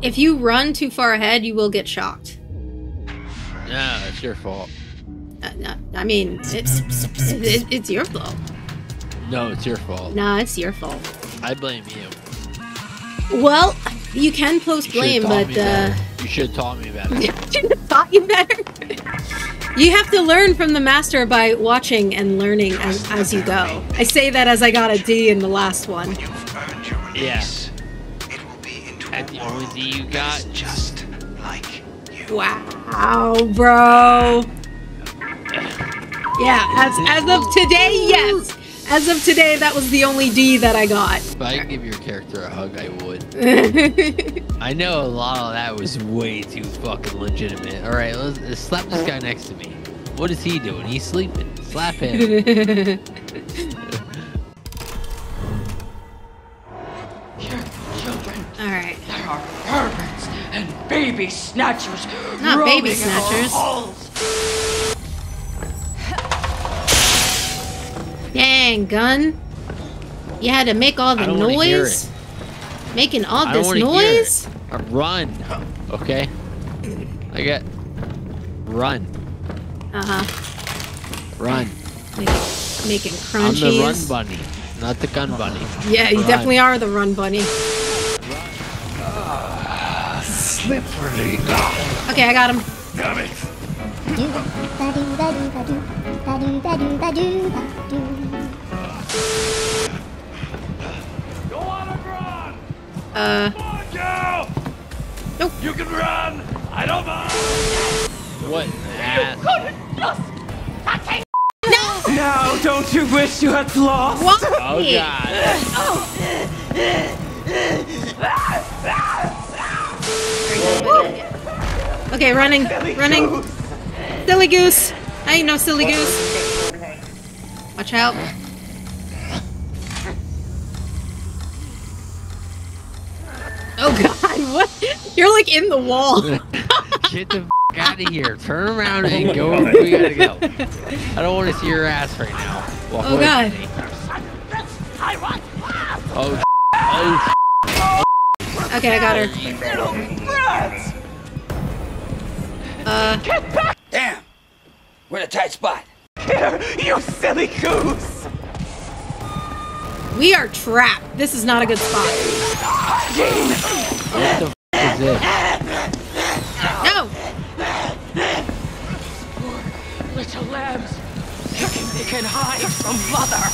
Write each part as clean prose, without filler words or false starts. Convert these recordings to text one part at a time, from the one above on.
If you run too far ahead, you will get shocked. Yeah, it's your fault. I mean, it's your fault. No, it's your fault. Nah, it's your fault. I blame you. Well, you can post blame, but you should have taught me better. You should have taught you better. You have to learn from the master by watching and learning as you go. I say that as I got a D in the last one. Yes. Yeah. That's the only D you got. Just like you. Wow, bro. Yeah, as of today, yes. As of today, that was the only D that I got. If I could give your character a hug, I would. I know a lot of that was way too fucking legitimate. All right, let's slap this guy next to me. What is he doing? He's sleeping. Slap him. Your children. All right. There are perverts and baby snatchers. Not baby snatchers. Dang, gun. You had to make all the noise? Making all this noise? Run. Okay. I got... Run. Uh-huh. Run. Making crunchies. I'm the run bunny, not the gun bunny. Yeah, you definitely are the run bunny. Slippery. Okay, I got him. Got it. Nope. You can run. I don't mind. What? You couldn't just fucking. No. Now, don't you wish you had lost? What? Oh God. Oh. Okay, running, running. Silly goose. I ain't no silly goose. Watch out. Oh God, what? You're like in the wall. Get the f out of here. Turn around and go where we gotta go. I don't want to see your ass right now. Walk away. God. Oh, oh. Okay, I got her. Get back! Damn! We're in a tight spot. Here, you silly goose! We are trapped. This is not a good spot. What the f is this? No! Poor little lambs thinking they can hide from mother.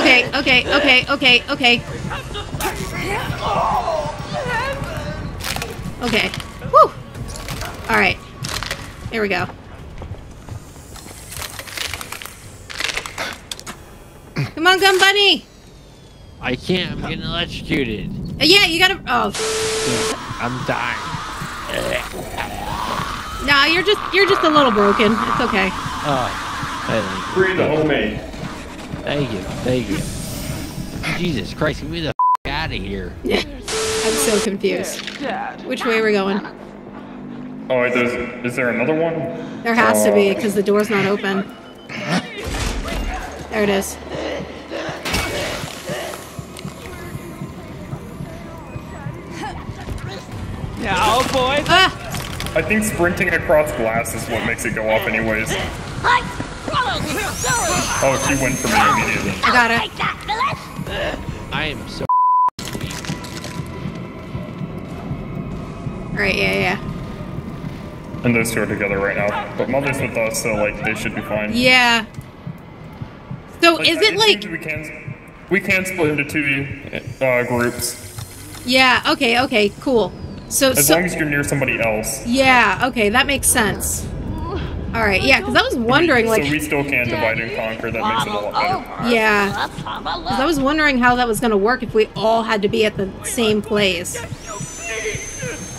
Okay, okay, okay, okay, okay. Okay. Woo! Alright. Here we go. Come on, gun bunny! I can't. I'm getting electrocuted. Yeah, you gotta. Oh. I'm dying. Nah, you're just a little broken. It's okay. Oh. Free the homemade. Thank you. Thank you. Jesus Christ! Get me the f out of here. I'm so confused. Which way are we going? Oh, is there another one? There has to be because the door's not open. There it is. Now, boys. Ah. I think sprinting across glass is what makes it go off anyways. Oh, she went for me immediately. I got it. I am so right, yeah, yeah. And those two are together right now. But Mother's with us, so, like, they should be fine. Yeah. So, like, is it like... We can split into two groups. Yeah, okay, okay, cool. So As long as you're near somebody else. Yeah, okay, that makes sense. Alright, yeah, because I was wondering, like... So we still can divide and conquer, that makes it a lot better. Yeah. Because I was wondering how that was going to work if we all had to be at the same place.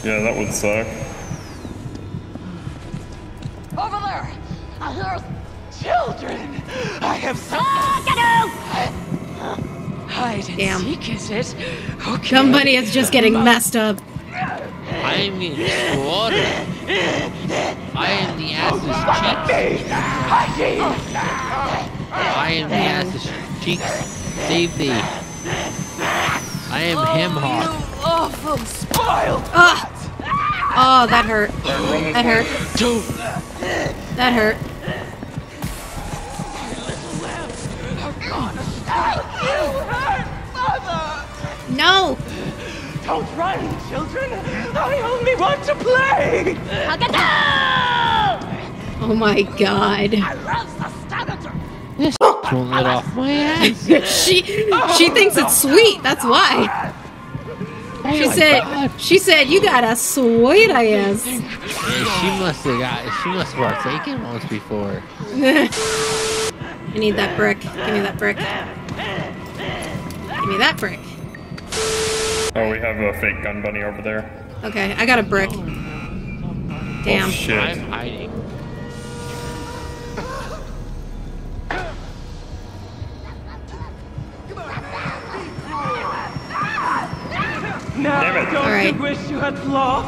Yeah, that would suck. Over there! I hear children! I have something! Hide and seek, is it? Okay. Somebody is just getting messed up. I mean, water. I am the ass's cheeks. I am the ass's cheeks. Save thee. I am Hemhawk. You awful spoiled. Oh, that hurt. That hurt. That hurt. No! Don't run, children! I only want to play! Oh my god. I love the statutor! This won't let off my ass. She thinks it's sweet, that's why. She said you got a sweet ass. Yeah, she must have taken once before. I need that brick. Give me that brick. Give me that brick. Oh, we have a fake gun bunny over there. Okay, I got a brick. Damn. Oh, shit. I'm hiding. Now I don't wish you had lost.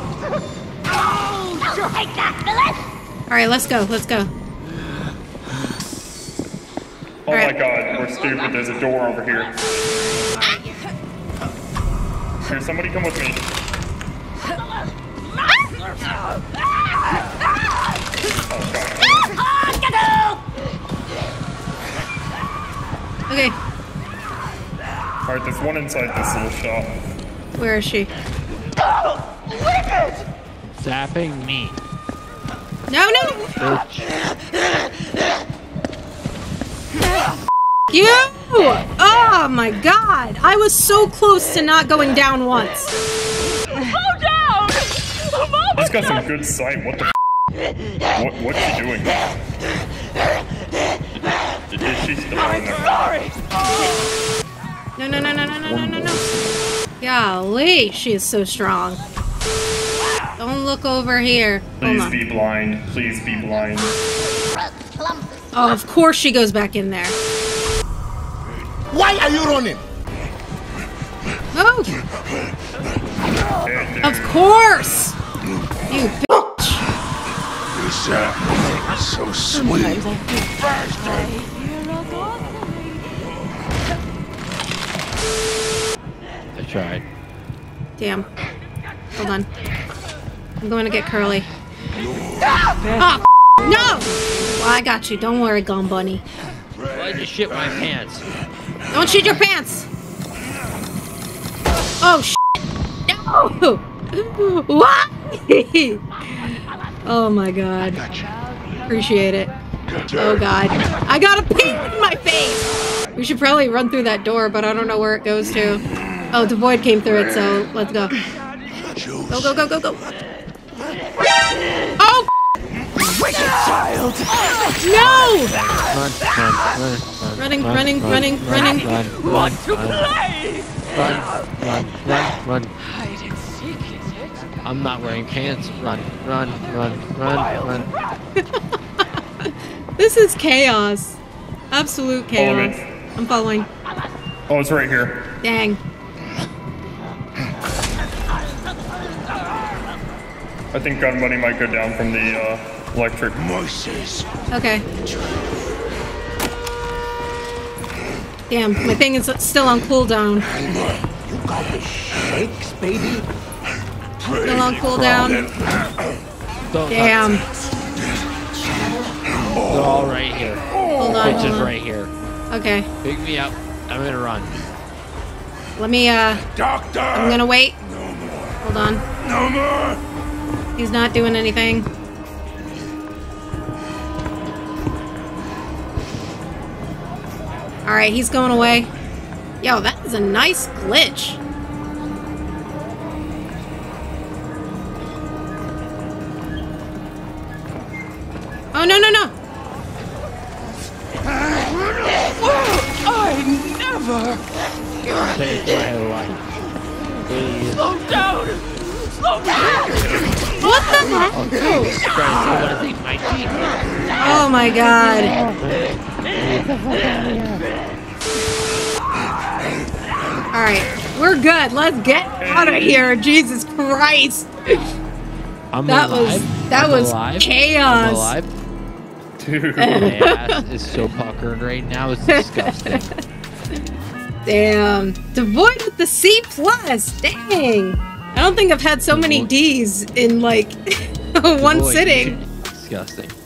Oh, don't take that, Phyllis! Alright, let's go, let's go. Oh my god, we're stupid. There's a door over here. Here, somebody come with me. Oh, god. Okay. Alright, there's one inside this little shop. Where is she? Oh, wicked! Zapping me. No, no, no! Bitch. You! Oh my god! I was so close to not going down once. Oh, down! Oh, he's got some good sight. What the f? What's she doing? I'm sorry! Oh. No, no, no, no, no, no, no, no. Golly, she is so strong. Don't look over here. Please be blind. Please be blind. Oh, of course she goes back in there. Why are you running? Oh! Of course! You bitch! You sound so sweet. I tried. Damn. Hold on. I'm going to get Curly. Oh, no! Well, I got you. Don't worry, Gun Bunny. Well, I just shit my pants. Don't shoot your pants! Oh, shit! No! What? Oh my god. Appreciate it. Oh god. I got a pee in my face! We should probably run through that door, but I don't know where it goes to. Oh, the void came through it, so let's go. Go, go, go, go, go! Oh! Wicked child! No! Running, running, running, running. Want to play? Run, run, run. Hide and seek, is it? I'm not wearing pants. Run, run, run, run, run. This is chaos. Absolute chaos. I'm following. Oh, it's right here. Dang. I think Gun Bunny might go down from the electric noises. Okay. Damn, my thing is still on cooldown. You got the shakes, baby. Still on cooldown. Damn. They're all right here. Hold on. Which is right here. Okay. Pick me up. I'm gonna run. Let me Doctor. I'm gonna wait. No more. Hold on. No more. He's not doing anything. Alright, he's going away. Yo, that is a nice glitch. Oh, no, no, no! I never... Take my life. Please. Slow down! What the heck? Oh my god. Alright, we're good. Let's get out of here. Jesus Christ. That was chaos. I'm alive. Dude, my ass is so puckered right now. It's disgusting. Damn. Devoid with the C+. Dang. I don't think I've had so many D's in like one sitting. Disgusting.